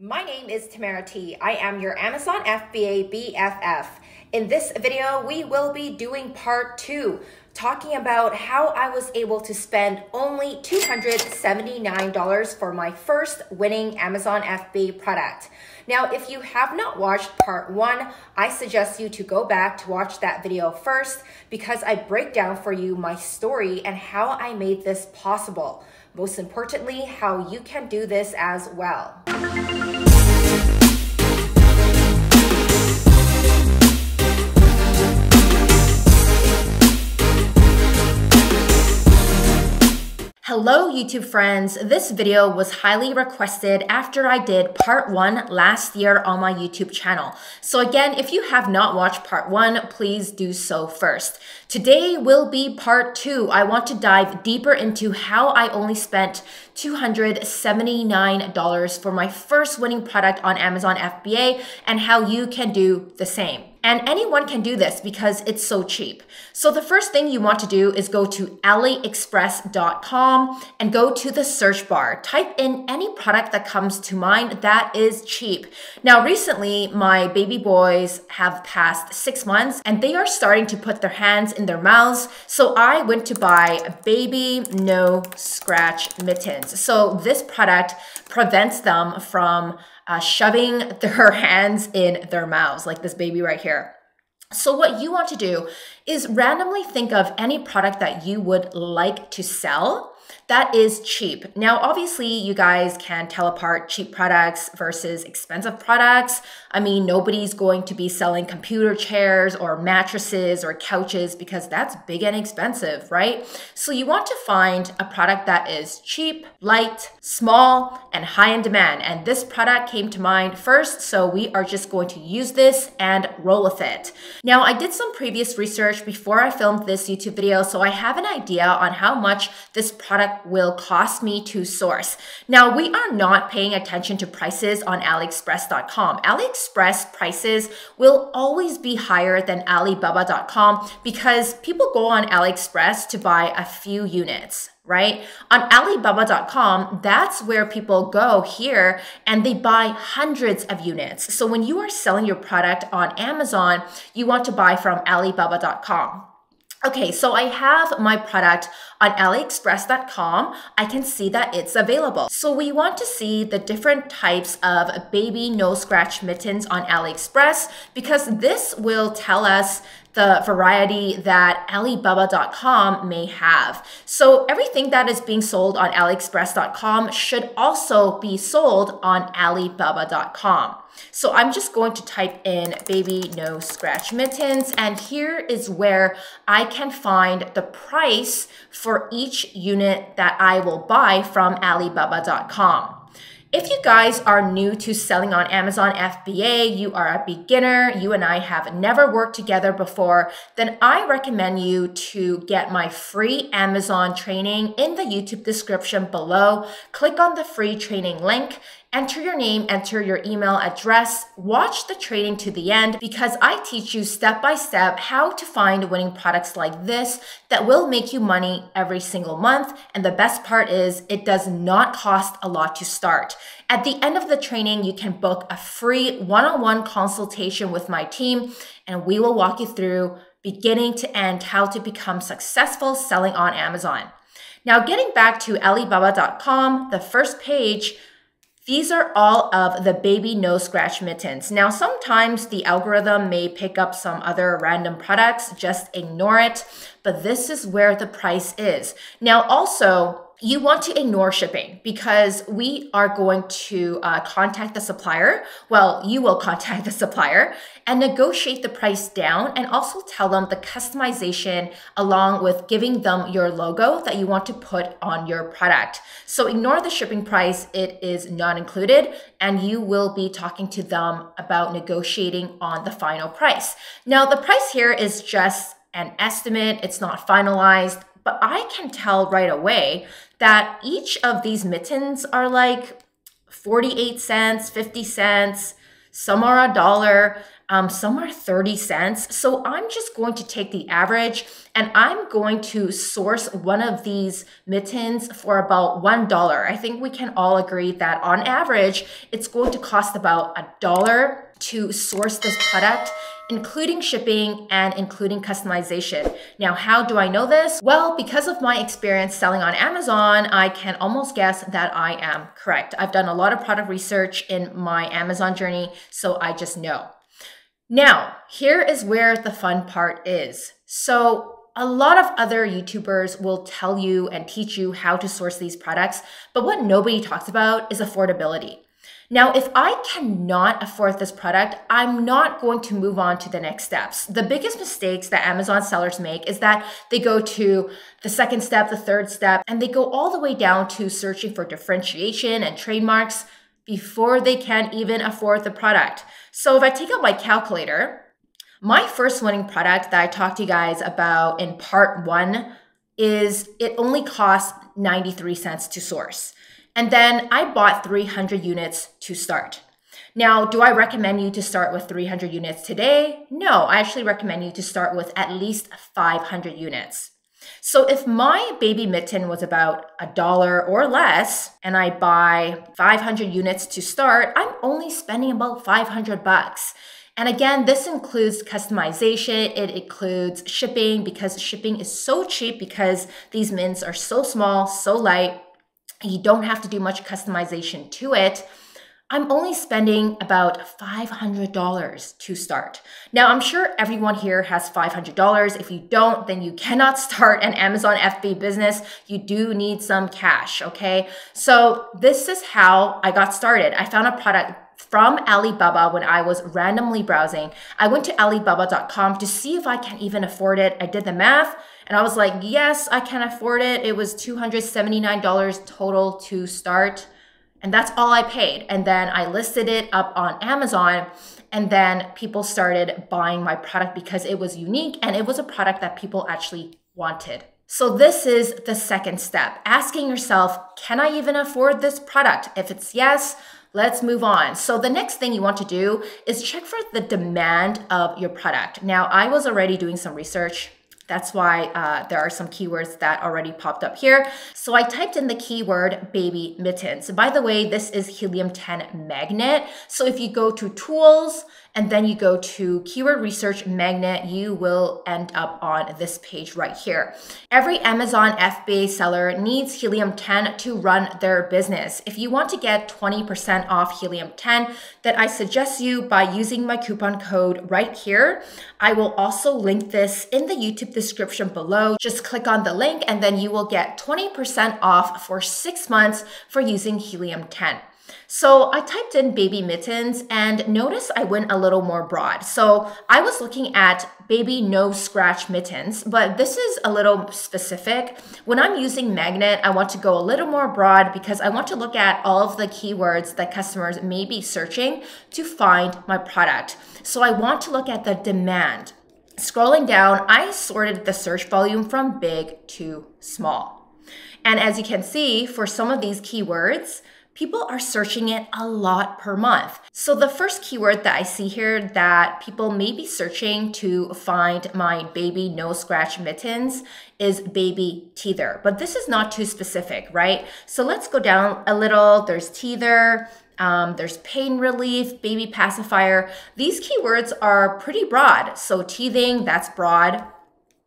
My name is Tamara Tee. I am your Amazon FBA BFF. In this video, we will be doing part 2, talking about how I was able to spend only $279 for my first winning Amazon FBA product. Now, if you have not watched part 1, I suggest you to go back to watch that video first because I break down for you my story and how I made this possible. Most importantly, how you can do this as well. Hello YouTube friends, this video was highly requested after I did part 1 last year on my YouTube channel. So again, if you have not watched part 1, please do so first. Today will be part 2. I want to dive deeper into how I only spent $279 for my first winning product on Amazon FBA and how you can do the same. And anyone can do this because it's so cheap. So the first thing you want to do is go to AliExpress.com and go to the search bar. Type in any product that comes to mind that is cheap. Now, recently, my baby boys have passed 6 months and they are starting to put their hands in their mouths. So I went to buy baby no scratch mittens. So this product prevents them from shoving their hands in their mouths, like this baby right here. So what you want to do is randomly think of any product that you would like to sell that is cheap. Now, obviously, you guys can tell apart cheap products versus expensive products. I mean, nobody's going to be selling computer chairs or mattresses or couches because that's big and expensive, right? So you want to find a product that is cheap, light, small, and high in demand. And this product came to mind first, so we are just going to use this and roll with it. Now, I did some previous research before I filmed this YouTube video, so I have an idea on how much this product will cost me to source. Now, we are not paying attention to prices on AliExpress.com. AliExpress prices will always be higher than Alibaba.com because people go on AliExpress to buy a few units, right? On Alibaba.com, that's where people go here and they buy hundreds of units. So when you are selling your product on Amazon, you want to buy from Alibaba.com. Okay, so I have my product on AliExpress.com. I can see that it's available. So we want to see the different types of baby no scratch mittens on AliExpress because this will tell us the variety that Alibaba.com may have. So everything that is being sold on AliExpress.com should also be sold on Alibaba.com. So I'm just going to type in baby no scratch mittens, and here is where I can find the price for each unit that I will buy from Alibaba.com. If you guys are new to selling on Amazon FBA, you are a beginner, you and I have never worked together before, then I recommend you to get my free Amazon training in the YouTube description below. Click on the free training link. Enter your name, enter your email address, watch the training to the end because I teach you step by step how to find winning products like this that will make you money every single month. And the best part is it does not cost a lot to start. At the end of the training, you can book a free one-on-one consultation with my team and we will walk you through beginning to end how to become successful selling on Amazon. Now, getting back to Alibaba.com, the first page, these are all of the baby no scratch mittens. Now, sometimes the algorithm may pick up some other random products, just ignore it, but this is where the price is. Now, also, you want to ignore shipping because we are going to contact the supplier. Well, you will contact the supplier and negotiate the price down and also tell them the customization along with giving them your logo that you want to put on your product. So ignore the shipping price. It is not included and you will be talking to them about negotiating on the final price. Now, the price here is just an estimate. It's not finalized. But I can tell right away that each of these mittens are like 48 cents, 50 cents, some are $1. some are 30 cents. So I'm just going to take the average and I'm going to source one of these mittens for about $1. I think we can all agree that on average, it's going to cost about $1 to source this product, including shipping and including customization. Now, how do I know this? Well, because of my experience selling on Amazon, I can almost guess that I am correct. I've done a lot of product research in my Amazon journey, so I just know. Now, here is where the fun part is. So a lot of other YouTubers will tell you and teach you how to source these products, but what nobody talks about is affordability. Now, if I cannot afford this product, I'm not going to move on to the next steps. The biggest mistakes that Amazon sellers make is that they go to the second step, the third step, and they go all the way down to searching for differentiation and trademarks before they can even afford the product. So if I take out my calculator, my first winning product that I talked to you guys about in part 1 is it only costs 93 cents to source. And then I bought 300 units to start. Now, do I recommend you to start with 300 units today? No, I actually recommend you to start with at least 500 units. So if my baby mitten was about $1 or less, and I buy 500 units to start, I'm only spending about $500. And again, this includes customization, it includes shipping, because shipping is so cheap because these mints are so small, so light, you don't have to do much customization to it. I'm only spending about $500 to start. Now, I'm sure everyone here has $500. If you don't, then you cannot start an Amazon FBA business. You do need some cash, okay? So this is how I got started. I found a product from Alibaba when I was randomly browsing. I went to alibaba.com to see if I can even afford it. I did the math and I was like, yes, I can afford it. It was $279 total to start. And that's all I paid. And then I listed it up on Amazon. And then people started buying my product because it was unique and it was a product that people actually wanted. So this is the second step, asking yourself, can I even afford this product? If it's yes, let's move on. So the next thing you want to do is check for the demand of your product. Now, I was already doing some research. That's why there are some keywords that already popped up here. So I typed in the keyword baby mittens. By the way, this is Helium 10 Magnet. So if you go to tools and then you go to keyword research magnet, you will end up on this page right here. Every Amazon FBA seller needs Helium 10 to run their business. If you want to get 20% off Helium 10, then I suggest you by using my coupon code right here. I will also link this in the YouTube description below. Just click on the link and then you will get 20% off for 6 months for using Helium 10. So I typed in baby mittens and notice I went a little more broad. So I was looking at baby no scratch mittens, but this is a little specific. When I'm using Magnet, I want to go a little more broad because I want to look at all of the keywords that customers may be searching to find my product. So I want to look at the demand. Scrolling down, I sorted the search volume from big to small. And as you can see, for some of these keywords, people are searching it a lot per month. So the first keyword that I see here that people may be searching to find my baby no scratch mittens is baby teether, but this is not too specific, right? So let's go down a little. There's teether, there's pain relief, baby pacifier. These keywords are pretty broad. So teething, that's broad.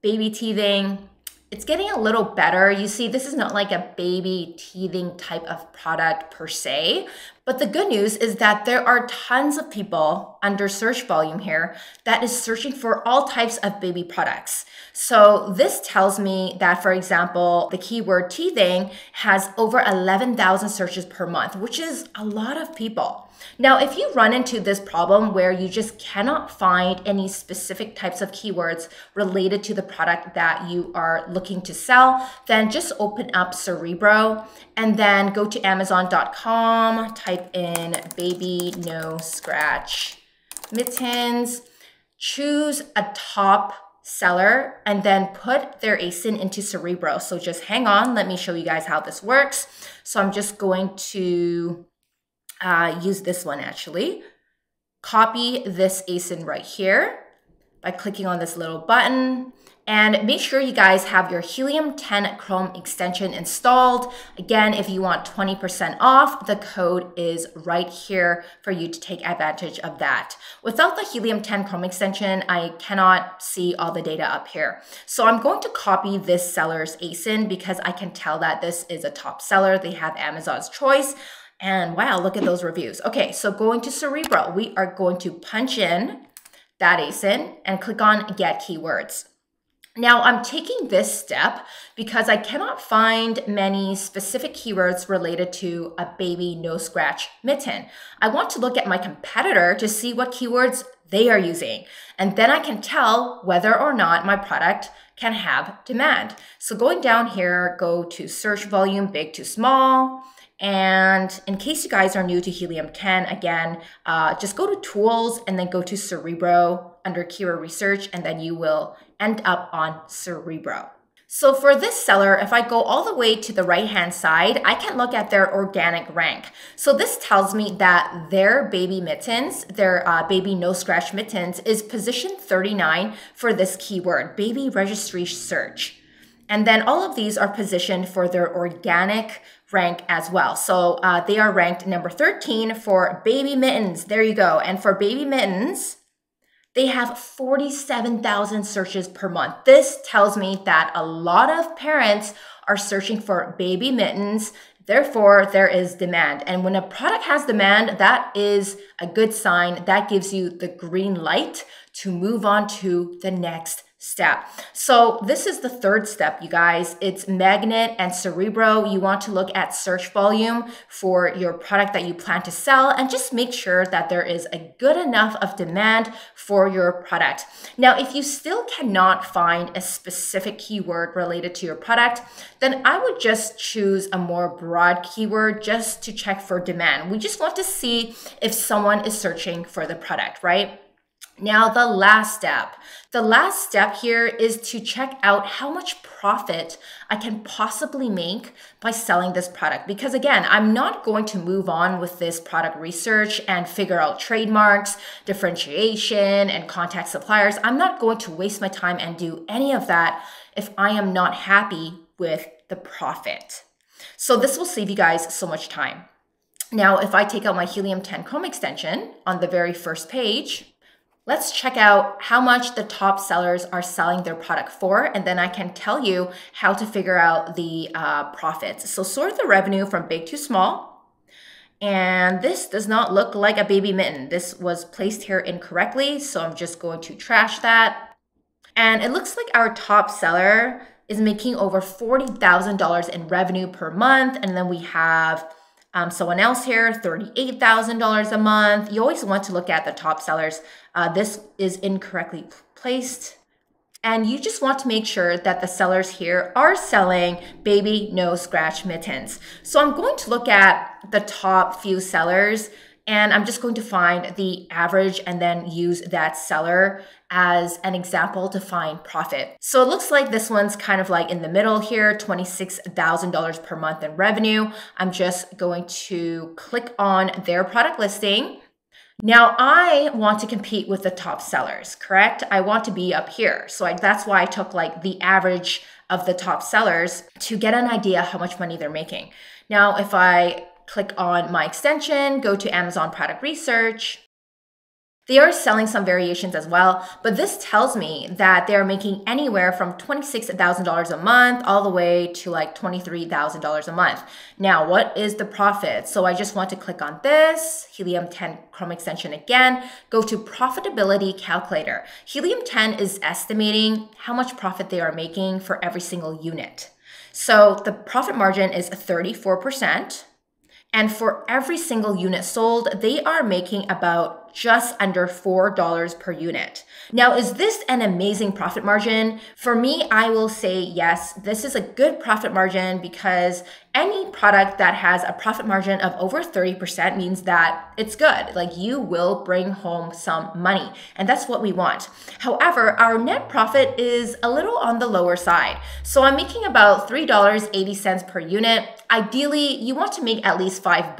Baby teething, it's getting a little better. You see, this is not like a baby teething type of product per se, but the good news is that there are tons of people under search volume here that is searching for all types of baby products. So this tells me that, for example, the keyword teething has over 11,000 searches per month, which is a lot of people. Now, if you run into this problem where you just cannot find any specific types of keywords related to the product that you are looking to sell, then just open up Cerebro and then go to Amazon.com, type in baby no scratch mittens, choose a top seller, and then put their ASIN into Cerebro. So just hang on, let me show you guys how this works. So I'm just going to use this one actually. copy this ASIN right here by clicking on this little button. And make sure you guys have your Helium 10 Chrome extension installed. Again, if you want 20% off, the code is right here for you to take advantage of that. Without the Helium 10 Chrome extension, I cannot see all the data up here. So I'm going to copy this seller's ASIN because I can tell that this is a top seller. They have Amazon's choice. And wow, look at those reviews. Okay, so going to Cerebro, we are going to punch in that ASIN and click on Get Keywords. Now I'm taking this step because I cannot find many specific keywords related to a baby no scratch mitten. I want to look at my competitor to see what keywords they are using, and then I can tell whether or not my product can have demand. So going down here, go to search volume, big to small. And in case you guys are new to Helium 10, again, just go to tools and then go to Cerebro under keyword research, and then you will end up on Cerebro. So for this seller, if I go all the way to the right-hand side, I can look at their organic rank. So this tells me that their baby mittens, their baby no-scratch mittens is position 39 for this keyword, baby registry search. And then all of these are positioned for their organic rank as well. So they are ranked number 13 for baby mittens. There you go. And for baby mittens, they have 47,000 searches per month. This tells me that a lot of parents are searching for baby mittens. Therefore, there is demand. And when a product has demand, that is a good sign. That gives you the green light to move on to the next step. So this is the third step, you guys. It's Magnet and Cerebro. You want to look at search volume for your product that you plan to sell and just make sure that there is a good enough of demand for your product. Now, if you still cannot find a specific keyword related to your product, then I would just choose a more broad keyword just to check for demand. We just want to see if someone is searching for the product, right? Now, the last step here is to check out how much profit I can possibly make by selling this product. Because again, I'm not going to move on with this product research and figure out trademarks, differentiation, and contact suppliers. I'm not going to waste my time and do any of that if I am not happy with the profit. So this will save you guys so much time. Now, if I take out my Helium 10 Chrome extension on the very first page, let's check out how much the top sellers are selling their product for, and then I can tell you how to figure out the profits. So sort the revenue from big to small. And this does not look like a baby mitten. This was placed here incorrectly, so I'm just going to trash that. And it looks like our top seller is making over $40,000 in revenue per month. And then we have someone else here, $38,000 a month. You always want to look at the top sellers. This is incorrectly placed. And you just want to make sure that the sellers here are selling baby no scratch mittens. So I'm going to look at the top few sellers, and I'm just going to find the average and then use that seller as an example to find profit. So it looks like this one's kind of like in the middle here, $26,000 per month in revenue. I'm just going to click on their product listing. Now I want to compete with the top sellers, correct? I want to be up here. So that's why I took like the average of the top sellers to get an idea how much money they're making. Now, if I click on my extension, go to Amazon product research. They are selling some variations as well, but this tells me that they're making anywhere from $26,000 a month all the way to like $23,000 a month. Now, what is the profit? So I just want to click on this, Helium 10 Chrome extension again, go to profitability calculator. Helium 10 is estimating how much profit they are making for every single unit. So the profit margin is 34%. And for every single unit sold, they are making about just under $4 per unit. Now, is this an amazing profit margin? For me, I will say yes, this is a good profit margin because any product that has a profit margin of over 30% means that it's good. Like, you will bring home some money, and that's what we want. However, our net profit is a little on the lower side. So I'm making about $3.80 per unit. Ideally, you want to make at least $5.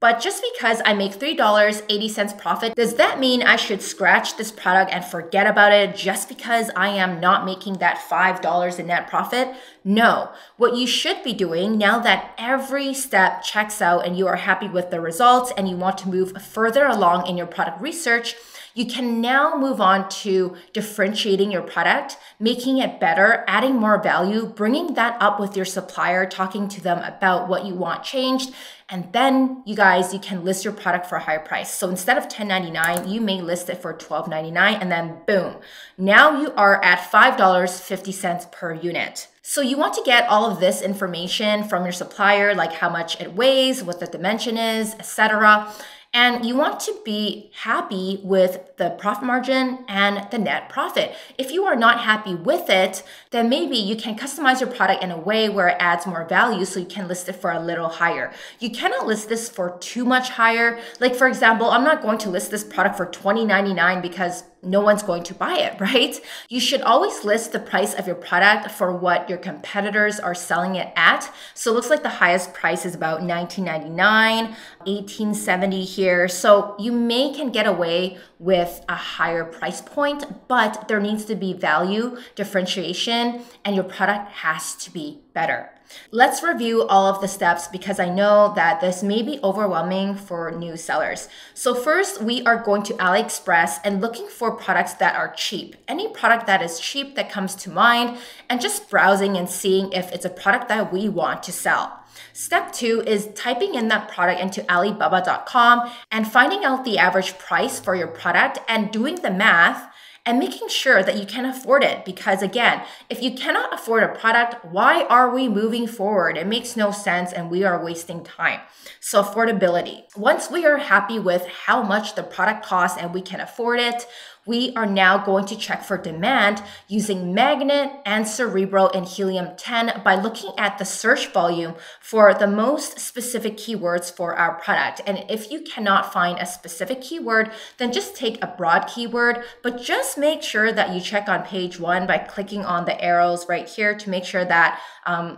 But just because I make $3.80 profit, does that mean I should scratch this product and forget about it just because I am not making that $5 in net profit? No. What you should be doing now that every step checks out and you are happy with the results and you want to move further along in your product research, you can now move on to differentiating your product, making it better, adding more value, bringing that up with your supplier, talking to them about what you want changed. And then you guys, you can list your product for a higher price. So instead of $10.99, you may list it for $12.99 and then boom, now you are at $5.50 per unit. So you want to get all of this information from your supplier, like how much it weighs, what the dimension is, etc. And you want to be happy with the profit margin and the net profit. If you are not happy with it, then maybe you can customize your product in a way where it adds more value so you can list it for a little higher. You cannot list this for too much higher. Like for example, I'm not going to list this product for $20.99 because no one's going to buy it, right? You should always list the price of your product for what your competitors are selling it at. So it looks like the highest price is about $19.99, $18.70 here. So you may can get away with a higher price point, but there needs to be value, differentiation, and your product has to be better. Let's review all of the steps because I know that this may be overwhelming for new sellers. So first, we are going to AliExpress and looking for products that are cheap. Any product that is cheap that comes to mind and just browsing and seeing if it's a product that we want to sell. Step two is typing in that product into Alibaba.com and finding out the average price for your product and doing the math and making sure that you can afford it. Because again, if you cannot afford a product, why are we moving forward? It makes no sense and we are wasting time. So affordability. Once we are happy with how much the product costs and we can afford it, we are now going to check for demand using Magnet and Cerebro in Helium 10 by looking at the search volume for the most specific keywords for our product. And if you cannot find a specific keyword, then just take a broad keyword, but just make sure that you check on page one by clicking on the arrows right here to make sure that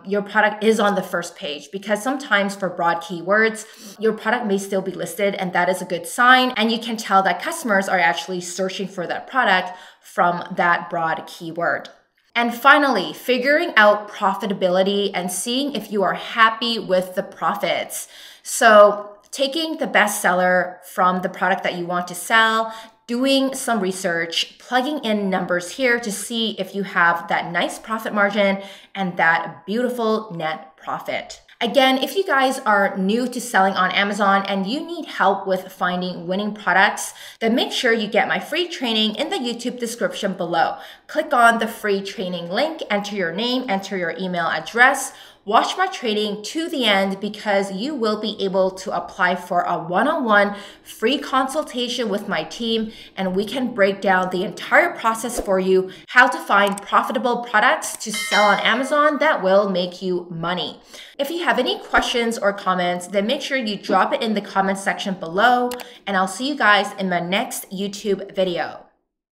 your product is on the first page, because sometimes for broad keywords, your product may still be listed and that is a good sign. And you can tell that customers are actually searching for that product from that broad keyword. And finally, figuring out profitability and seeing if you are happy with the profits. So taking the best seller from the product that you want to sell, doing some research, plugging in numbers here to see if you have that nice profit margin and that beautiful net profit. Again, if you guys are new to selling on Amazon and you need help with finding winning products, then make sure you get my free training in the YouTube description below. Click on the free training link, enter your name, enter your email address. Watch my training to the end because you will be able to apply for a one-on-one free consultation with my team and we can break down the entire process for you, how to find profitable products to sell on Amazon that will make you money. If you have any questions or comments, then make sure you drop it in the comment section below and I'll see you guys in my next YouTube video.